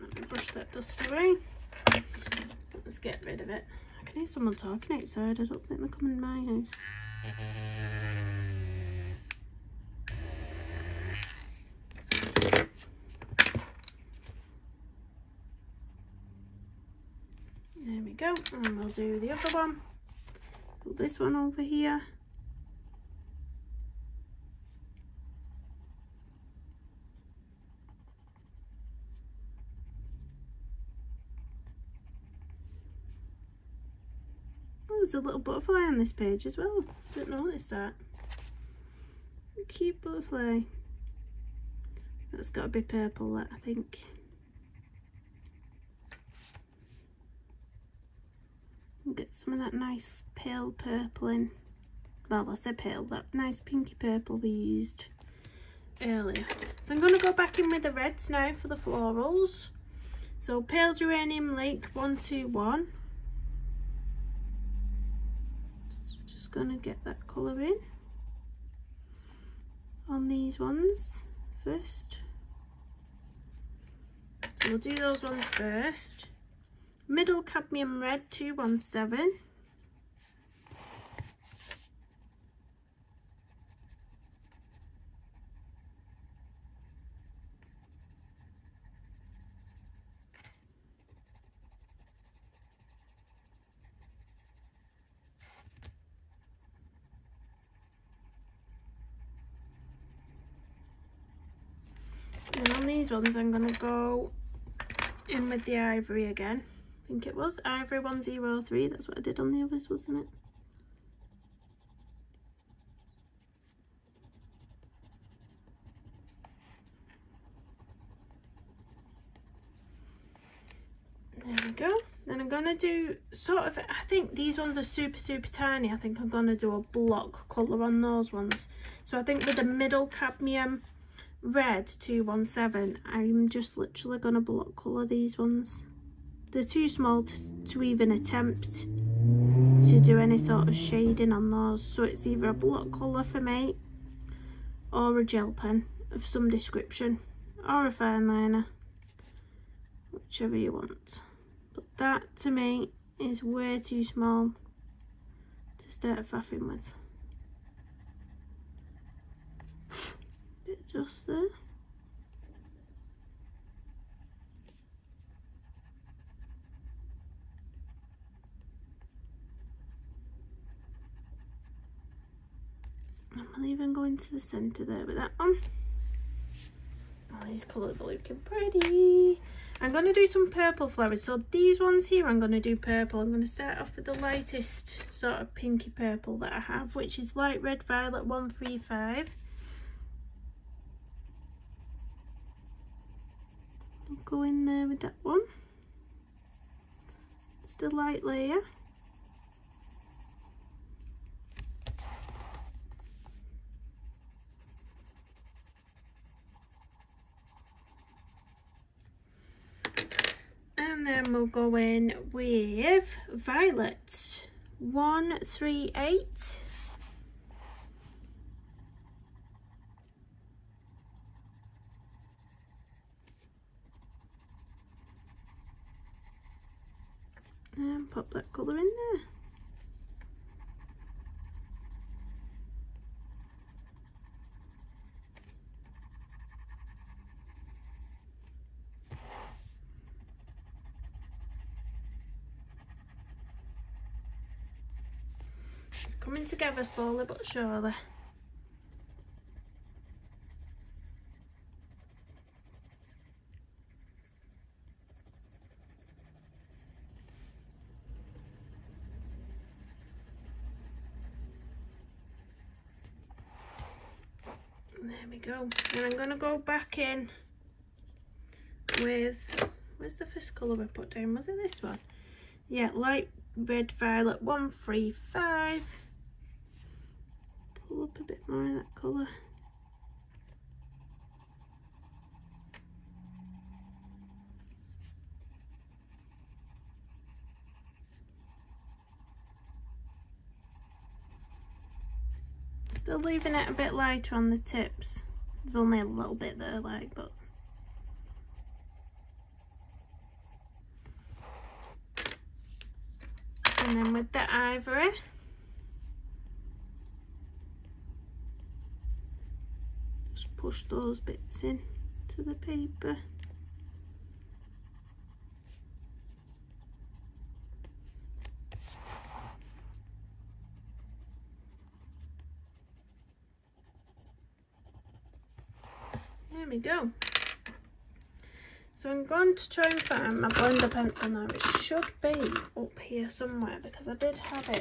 Let me brush that dust away. Let's get rid of it. I hear someone talking outside. I don't think they're coming to my house. There we go, and we'll do the other one. Put this one over here. There's a little butterfly on this page as well. Didn't notice that. A cute butterfly. That's got to be purple, that, I think. We'll get some of that nice pale purple in. Well, I said pale, that nice pinky purple we used earlier. So I'm going to go back in with the reds now for the florals. So Pale Geranium Lake one two one. Gonna get that colour in on these ones first. So we'll do those ones first. Middle Cadmium Red two one seven. these ones I'm going to go in with the Ivory again. I think it was Ivory one zero three, that's what I did on the others, wasn't it? Then I'm gonna do sort of, I think these ones are super super tiny. I think I'm gonna do a block colour on those ones. So I think with the Middle Cadmium Red two one seven, I'm just literally gonna block colour these ones. They're too small to, to even attempt to do any sort of shading on those, so it's either a block colour for me or a gel pen of some description or a fine liner, whichever you want. But that, to me, is way too small to start faffing with. Bit just there. I'll even go into the centre there with that one. Oh, these colours are looking pretty. I'm going to do some purple flowers. So these ones here, I'm going to do purple. I'm going to start off with the lightest sort of pinky purple that I have, which is Light Red Violet one three five. I'll go in there with that one. Just a light layer. Then we'll go in with Violet one three eight. And pop that colour in there. Coming together slowly but surely. There we go. And I'm going to go back in with, where's the first colour we put down? Was it this one? Yeah, Light Red Violet one three five. Pull up a bit more of that colour. Still leaving it a bit lighter on the tips. There's only a little bit there, like, but and then with the Ivory. Push those bits in to the paper. There we go. So I'm going to try and find my blender pencil now. It should be up here somewhere because I did have it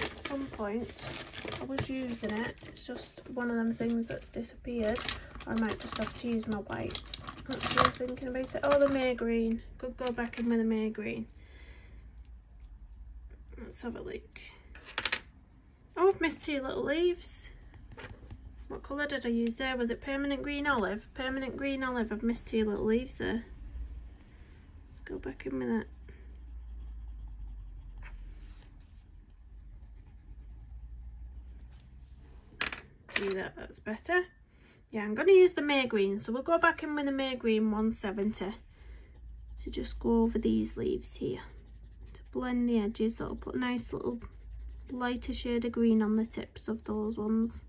at some point. I was using it, it's just one of them things that's disappeared. I might just have to use my white. That's what I'm thinking about it. Oh, the May Green. Could go back in with the May Green. Let's have a look. Oh, I've missed two little leaves. What colour did I use there? Was it Permanent Green Olive? Permanent Green Olive. I've missed two little leaves there. Let's go back in with that. That that's better. Yeah, I'm going to use the May Green, so we'll go back in with the May Green one seventy to just go over these leaves here to blend the edges. That'll put a nice little lighter shade of green on the tips of those ones,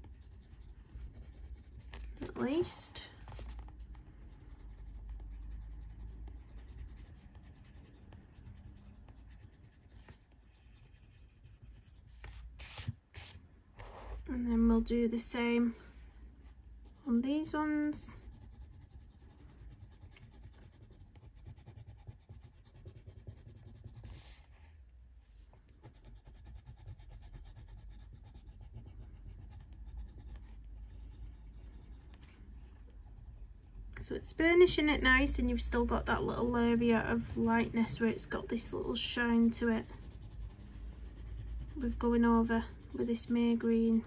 at least. And then we'll do the same on these ones. So it's burnishing it nice, and you've still got that little area of lightness where it's got this little shine to it. We're going over with this May Green.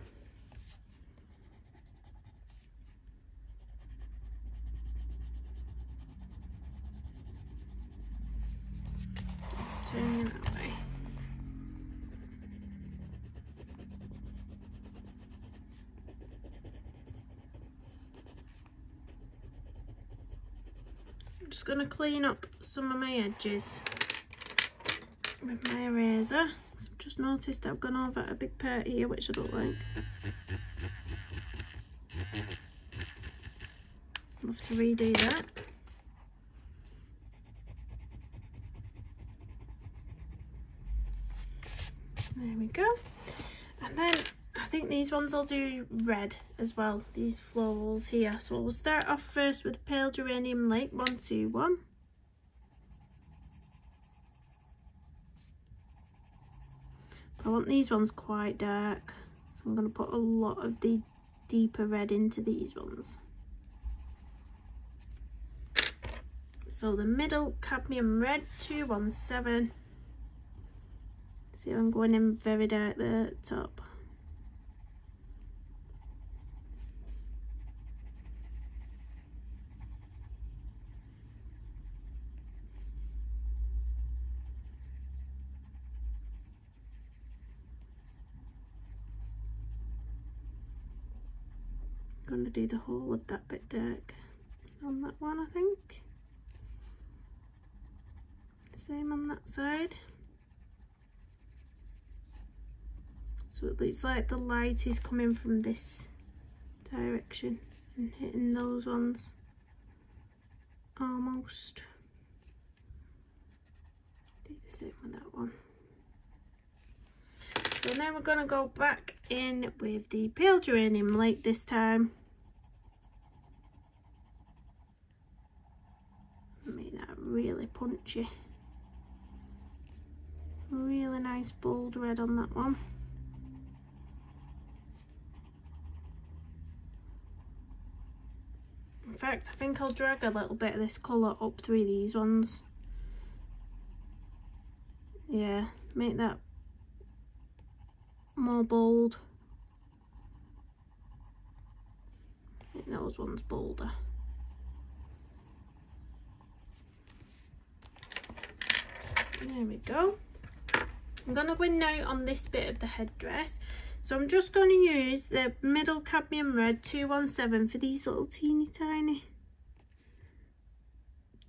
Let's turn it that way. I'm just going to clean up some of my edges with my eraser. I've just noticed I've gone over a big part here, which I don't like. I'll have to redo that. There we go. And then I think these ones I'll do red as well, these florals here. So we'll start off first with Pale Geranium Lake, one, two, one. I want these ones quite dark, so I'm going to put a lot of the deeper red into these ones. So the Middle Cadmium Red, two one seven. See, I'm going in very dark there at the top. I'm going to do the whole of that bit dark on that one, I think. Same on that side. So it looks like the light is coming from this direction and hitting those ones almost. Do the same with that one. So now we're going to go back in with the Pale Geranium Lake this time. Really punchy, really nice bold red on that one. In fact, I think I'll drag a little bit of this colour up through these ones. Yeah, make that more bold. Make those ones bolder. There we go. I'm going to go in now on this bit of the headdress. So I'm just going to use the Middle Cadmium Red two one seven for these little teeny tiny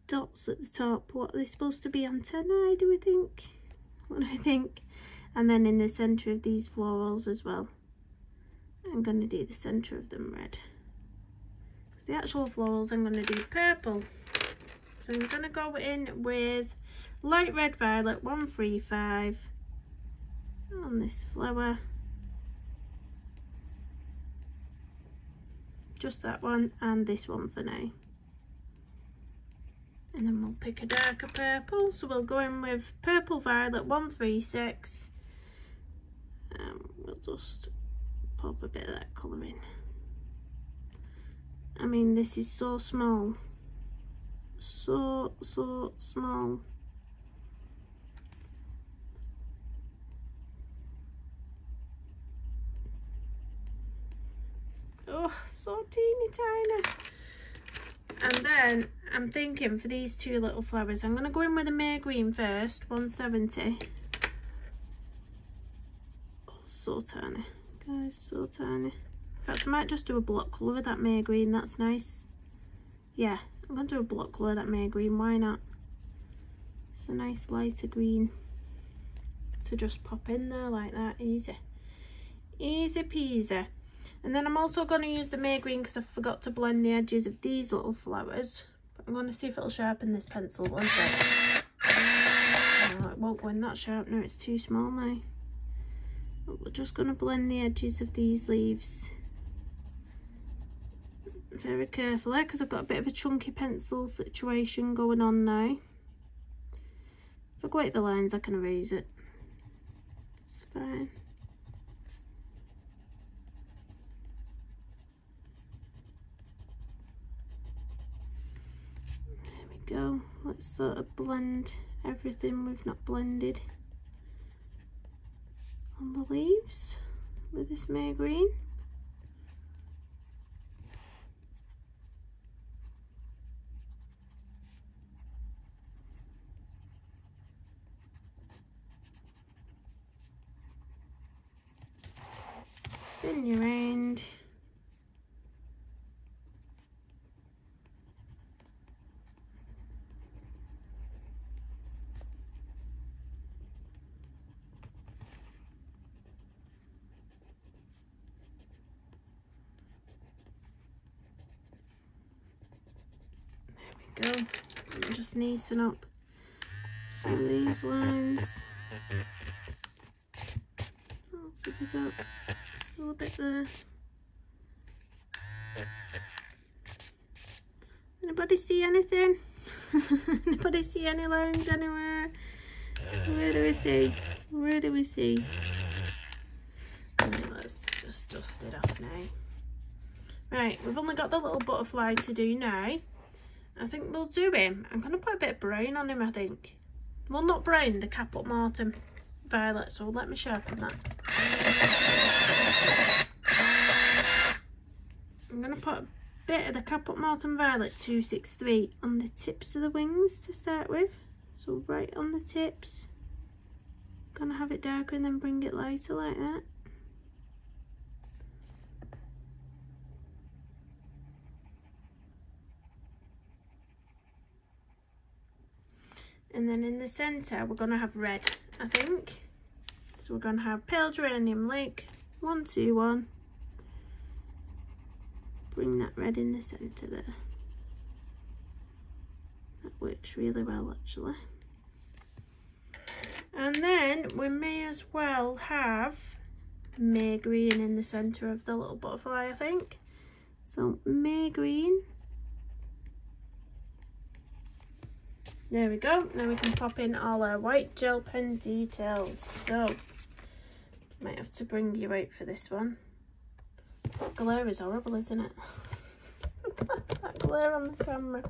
dots at the top. What are they supposed to be? Antennae, do we think? What do I think? And then in the centre of these florals as well. I'm going to do the centre of them red. Because the actual florals I'm going to do purple. So I'm going to go in with Light Red Violet one three five on this flower, just that one and this one for now, and then we'll pick a darker purple. So we'll go in with Purple Violet one three six, and we'll just pop a bit of that colour in. I mean, this is so small, so so small. Oh, so teeny tiny. And then I'm thinking for these two little flowers, I'm going to go in with a May Green first, one seventy. Oh, so tiny, guys, so tiny. In fact, I might just do a block colour with that May Green, that's nice. Yeah, I'm going to do a block colour with that May Green, why not? It's a nice lighter green to just pop in there like that, easy. Easy peasy. And then I'm also going to use the May Green because I forgot to blend the edges of these little flowers. But I'm going to see if it'll sharpen this pencil, won't it? Oh, it won't go in that sharpener, it's too small now. But we're just going to blend the edges of these leaves. Very carefully, because I've got a bit of a chunky pencil situation going on now. If I go out the lines, I can erase it. It's fine. go. Let's sort of blend everything we've not blended on the leaves with this May Green. Spin you round. There we go. I'm just neaten up some of these lines. Oh, so we've got still a bit there. Anybody see anything? Anybody see any lines anywhere? Where do we see? Where do we see? Right, let's just dust it off now. Right, we've only got the little butterfly to do now. I think we'll do him. I'm going to put a bit of brown on him, I think. Well, not brown, the Caput Mortuum Violet, so let me sharpen that. I'm going to put a bit of the Caput Mortuum Violet two six three on the tips of the wings to start with. So right on the tips. I'm going to have it darker and then bring it lighter like that. And then in the centre, we're going to have red, I think. So we're going to have Pale Geranium Lake, one two one. Bring that red in the centre there. That works really well, actually. And then we may as well have May Green in the centre of the little butterfly, I think. So May Green. There we go. Now we can pop in all our white gel pen details. So, might have to bring you out for this one. That glare is horrible, isn't it? That glare on the camera.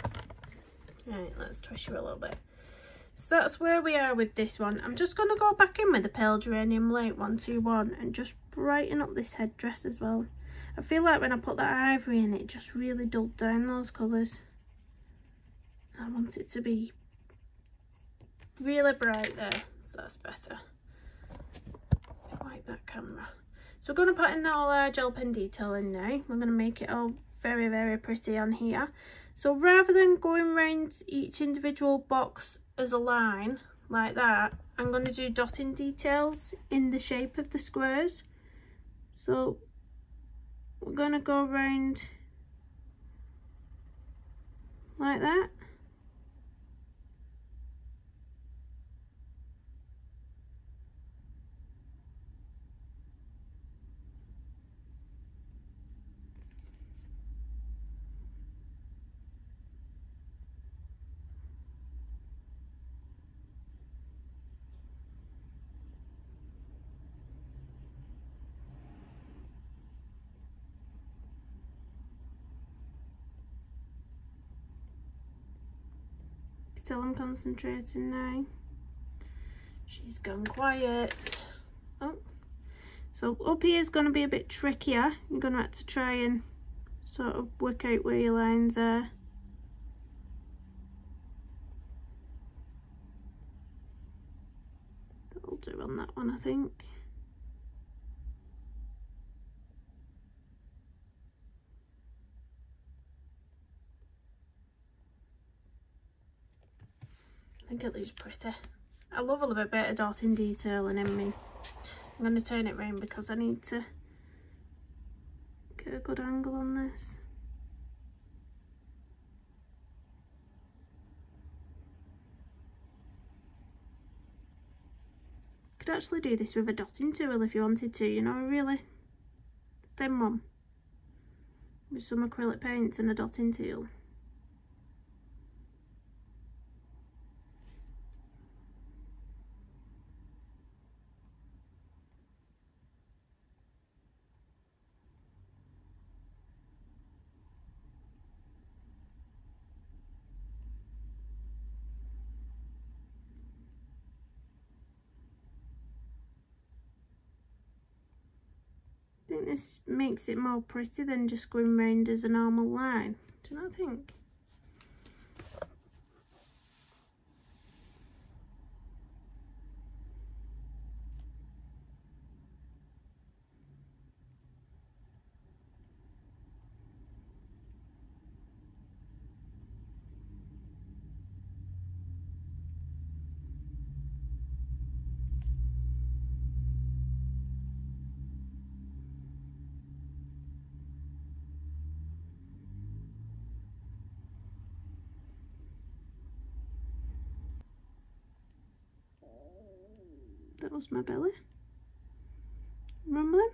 Right, let's twist you a little bit. So that's where we are with this one. I'm just going to go back in with the Pale Geranium Lake one two one and just brighten up this headdress as well. I feel like when I put that ivory in, it just really dulled down those colours. I want it to be really bright there, so that's better. Wipe that camera. So we're going to put in all our gel pen detail in now. We're going to make it all very, very pretty on here. So rather than going round each individual box as a line like that, I'm going to do dotting details in the shape of the squares. So we're going to go round like that. Till I'm concentrating now. She's gone quiet. Oh, so up here is going to be a bit trickier. You're going to have to try and sort of work out where your lines are. That'll do on that one, I think. I think it looks pretty. I love a little bit better dotting detailing in me. I'm going to turn it round because I need to get a good angle on this. You could actually do this with a dotting tool if you wanted to, you know, a really thin one with some acrylic paints and a dotting tool. this makes it more pretty than just going round as a normal line. Do you not think? That was my belly rumbling.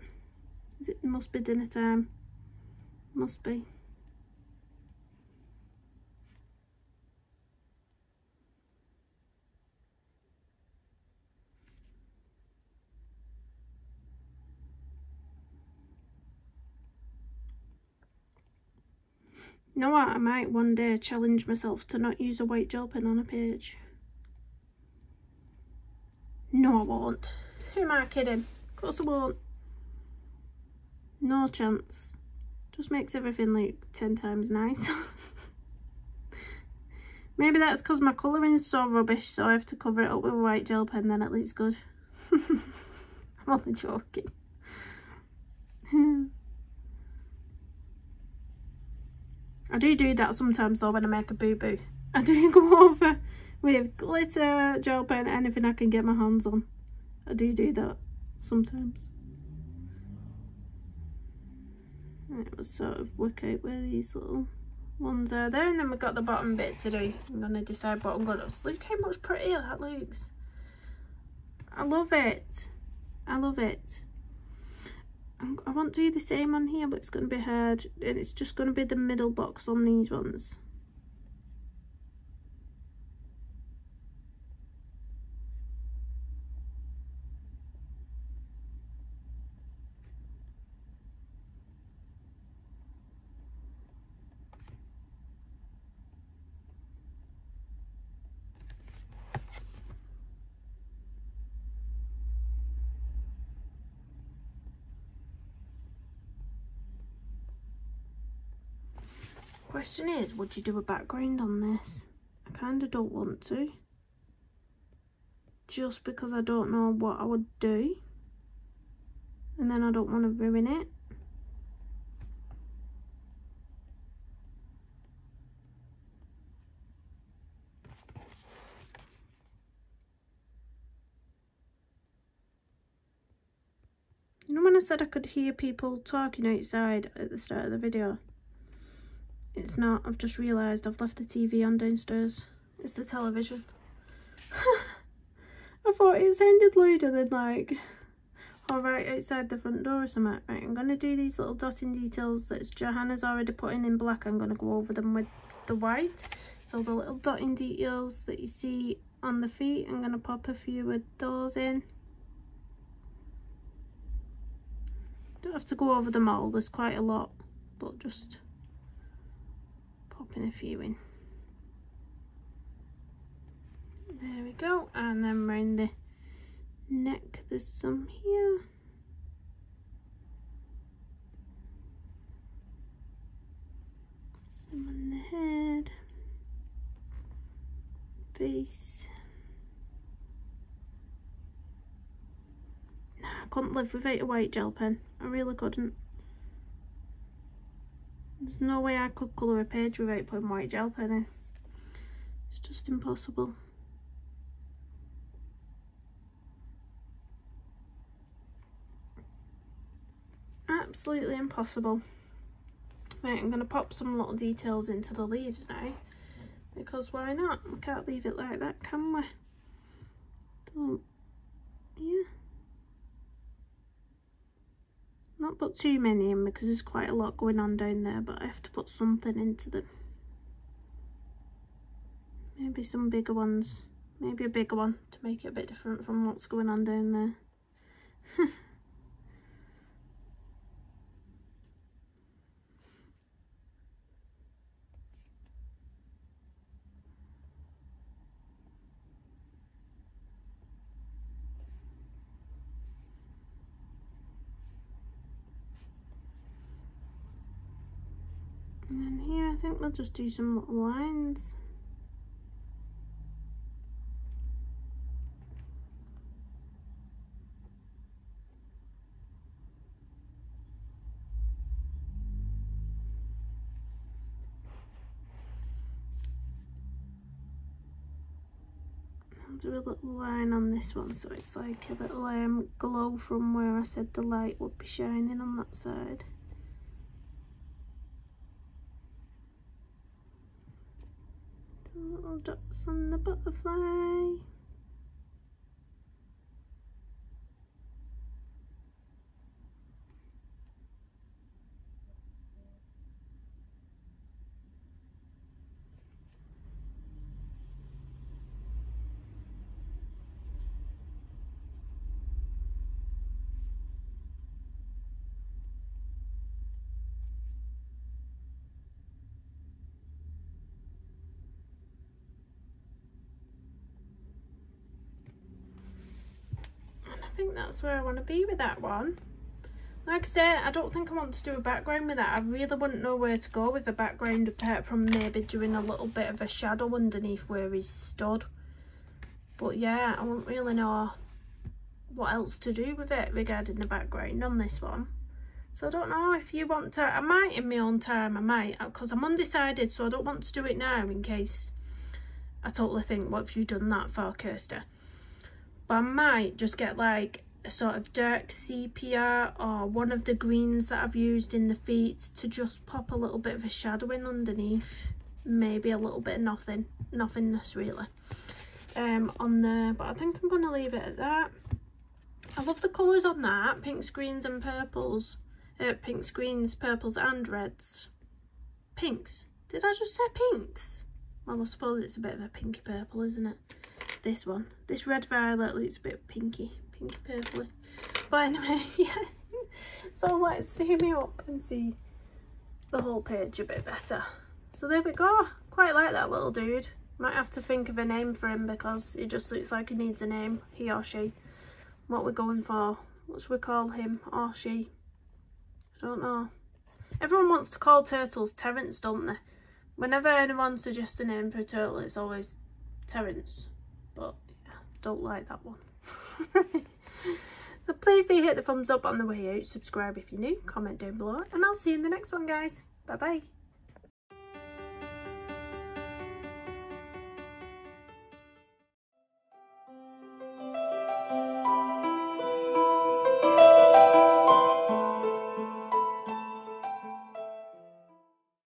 Is it must be dinner time? Must be. You know what? I might one day challenge myself to not use a white gel pen on a page. No, I won't. Who am I kidding? Of course I won't. No chance. Just makes everything like ten times nicer. Maybe that's because my colouring's so rubbish, so I have to cover it up with a white gel pen, then it looks good. I'm only joking. I do do that sometimes though when I make a boo-boo. I do go over with glitter, gel pen, anything I can get my hands on. I do do that sometimes. And it was sort of work out where these little ones are there, and then we've got the bottom bit to do. I'm going to decide what I'm going to do. Look how much prettier that looks. I love it. I love it. I'm, I won't do the same on here, but it's going to be hard. And it's just going to be the middle box on these ones. Question is, would you do a background on this? I kind of don't want to, just because I don't know what I would do, and then I don't want to ruin it. You know when I said I could hear people talking outside at the start of the video? It's not, I've just realised I've left the T V on downstairs. It's the television. I thought it sounded louder than like, all right, outside the front door or something. Right, I'm going to do these little dotting details that Johanna's already putting in black. I'm going to go over them with the white. So the little dotting details that you see on the feet, I'm going to pop a few of those in. Don't have to go over them all, there's quite a lot, but just popping a few in. There we go, and then round the neck there's some here. Some on the head, face. Nah, I couldn't live without a white gel pen. I really couldn't. There's no way I could colour a page without putting white gel pen in. It's just impossible. Absolutely impossible. Right, I'm going to pop some little details into the leaves now. Because why not? We can't leave it like that, can we? Don't. Yeah. Not put too many in because there's quite a lot going on down there, but I have to put something into them. Maybe some bigger ones, maybe a bigger one to make it a bit different from what's going on down there. And then here I think we'll just do some lines. Do a little line on this one so it's like a little um, glow from where I said the light would be shining on that side. Some little dots on the butterfly. I think that's where I want to be with that one. Like I said, I don't think I want to do a background with that. I really wouldn't know where to go with a background apart from maybe doing a little bit of a shadow underneath where he's stood. But yeah, I wouldn't really know what else to do with it regarding the background on this one. So I don't know if you want to, I might in my own time, I might, because I'm undecided, so I don't want to do it now in case I totally think, what have you done that for, Kirsty? But I might just get like a sort of dark sepia or one of the greens that I've used in the feet to just pop a little bit of a shadowing underneath. Maybe a little bit of nothing, nothingness really, um, on there. But I think I'm going to leave it at that. I love the colours on that, pinks, greens and purples. Uh, pinks, greens, purples and reds. Pinks. Did I just say pinks? Well, I suppose it's a bit of a pinky purple, isn't it? This one, this red violet looks a bit pinky, pinky purpley. But anyway, yeah. So let's zoom you up and see the whole page a bit better. So there we go. Quite like that little dude. Might have to think of a name for him because he just looks like he needs a name. He or she. What we're going for? What should we call him or she? I don't know. Everyone wants to call turtles Terrence, don't they? Whenever anyone suggests a name for a turtle, it's always Terrence. But yeah, don't like that one. So please do hit the thumbs up on the way out, subscribe if you're new, comment down below, and I'll see you in the next one, guys. Bye bye.